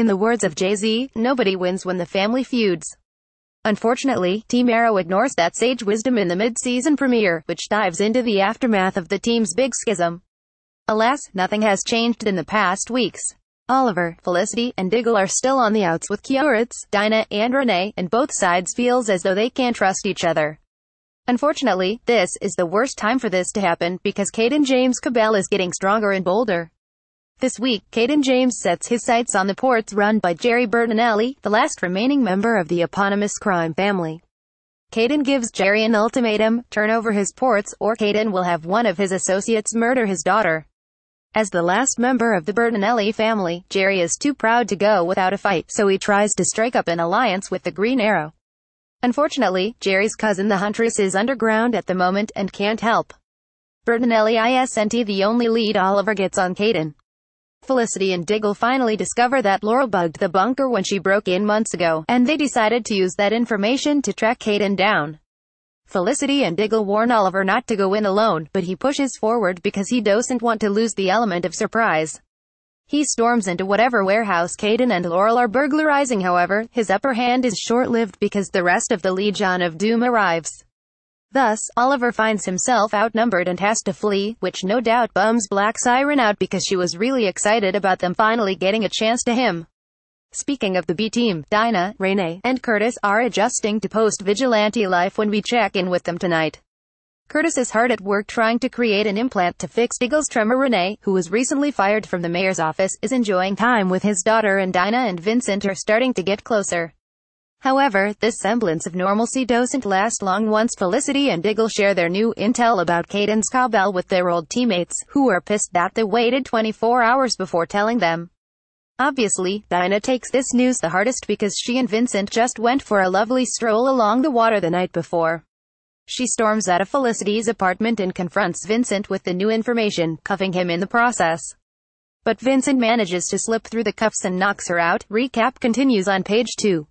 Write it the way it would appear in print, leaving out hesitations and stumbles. In the words of Jay-Z, nobody wins when the family feuds. Unfortunately, Team Arrow ignores that sage wisdom in the mid-season premiere, which dives into the aftermath of the team's big schism. Alas, nothing has changed in the past weeks. Oliver, Felicity, and Diggle are still on the outs with Kiorits, Dinah, and Renee, and both sides feels as though they can't trust each other. Unfortunately, this is the worst time for this to happen, because Cayden James Cawbell is getting stronger and bolder. This week, Cayden James sets his sights on the ports run by Jerry Bertinelli, the last remaining member of the eponymous crime family. Cayden gives Jerry an ultimatum: turn over his ports, or Cayden will have one of his associates murder his daughter. As the last member of the Bertinelli family, Jerry is too proud to go without a fight, so he tries to strike up an alliance with the Green Arrow. Unfortunately, Jerry's cousin the Huntress is underground at the moment and can't help. Bertinelli isn't the only lead Oliver gets on Cayden. Felicity and Diggle finally discover that Laurel bugged the bunker when she broke in months ago, and they decided to use that information to track Cayden down. Felicity and Diggle warn Oliver not to go in alone, but he pushes forward because he doesn't want to lose the element of surprise. He storms into whatever warehouse Cayden and Laurel are burglarizing. However, his upper hand is short-lived because the rest of the Legion of Doom arrives. Thus, Oliver finds himself outnumbered and has to flee, which no doubt bums Black Siren out because she was really excited about them finally getting a chance to him. Speaking of the B-Team, Dinah, Renee, and Curtis are adjusting to post-vigilante life when we check in with them tonight. Curtis is hard at work trying to create an implant to fix Diggle's tremor. Renee, who was recently fired from the mayor's office, is enjoying time with his daughter, and Dinah and Vincent are starting to get closer. However, this semblance of normalcy doesn't last long once Felicity and Diggle share their new intel about Cadence Cawbell with their old teammates, who are pissed that they waited 24 hours before telling them. Obviously, Dinah takes this news the hardest because she and Vincent just went for a lovely stroll along the water the night before. She storms out of Felicity's apartment and confronts Vincent with the new information, cuffing him in the process. But Vincent manages to slip through the cuffs and knocks her out. Recap continues on page 2.